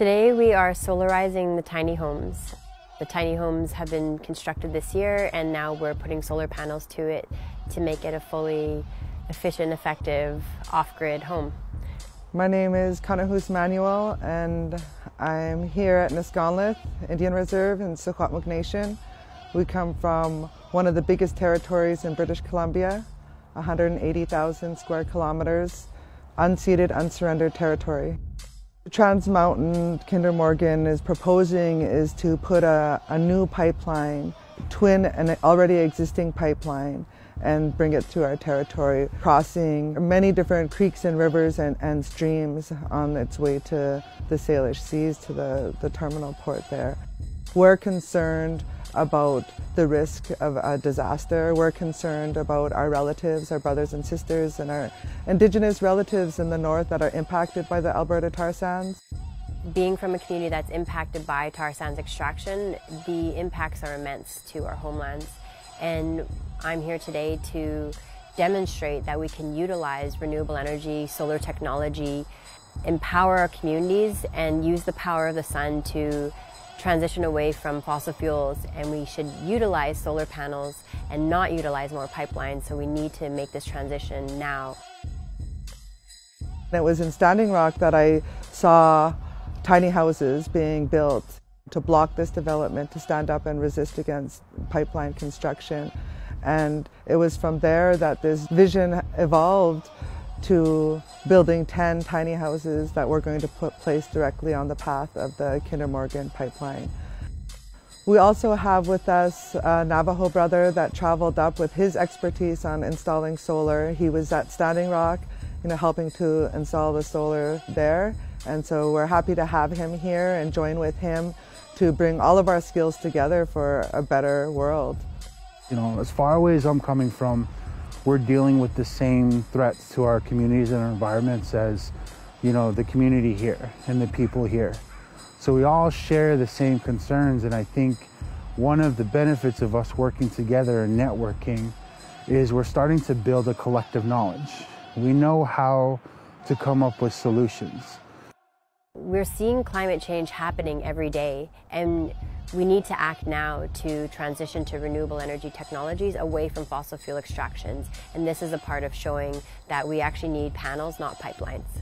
Today we are solarizing the tiny homes. The tiny homes have been constructed this year, and now we're putting solar panels to it to make it a fully efficient, effective, off-grid home. My name is Kanahus Manuel, and I'm here at Niskonlith Indian Reserve in Skwatmuk Nation. We come from one of the biggest territories in British Columbia, 180,000 square kilometers, unceded, unsurrendered territory. Trans Mountain Kinder Morgan is proposing is to put a new pipeline, twin an already existing pipeline, and bring it through our territory, crossing many different creeks and rivers and streams on its way to the Salish Seas, to the terminal port there. We're concerned about the risk of a disaster. We're concerned about our relatives, our brothers and sisters, and our Indigenous relatives in the north that are impacted by the Alberta tar sands. Being from a community that's impacted by tar sands extraction, the impacts are immense to our homelands. And I'm here today to demonstrate that we can utilize renewable energy, solar technology, empower our communities, and use the power of the sun to transition away from fossil fuels. And we should utilize solar panels and not utilize more pipelines, so we need to make this transition now. It was in Standing Rock that I saw tiny houses being built to block this development, to stand up and resist against pipeline construction. And it was from there that this vision evolved to building 10 tiny houses that we're going to put place directly on the path of the Kinder Morgan pipeline. We also have with us a Navajo brother that traveled up with his expertise on installing solar. He was at Standing Rock, helping to install the solar there. And so we're happy to have him here and join with him to bring all of our skills together for a better world. As far away as I'm coming from, we're dealing with the same threats to our communities and our environments as, the community here and the people here. So we all share the same concerns, and I think one of the benefits of us working together and networking is we're starting to build a collective knowledge. We know how to come up with solutions. We're seeing climate change happening every day, and we need to act now to transition to renewable energy technologies away from fossil fuel extractions. And this is a part of showing that we actually need panels, not pipelines.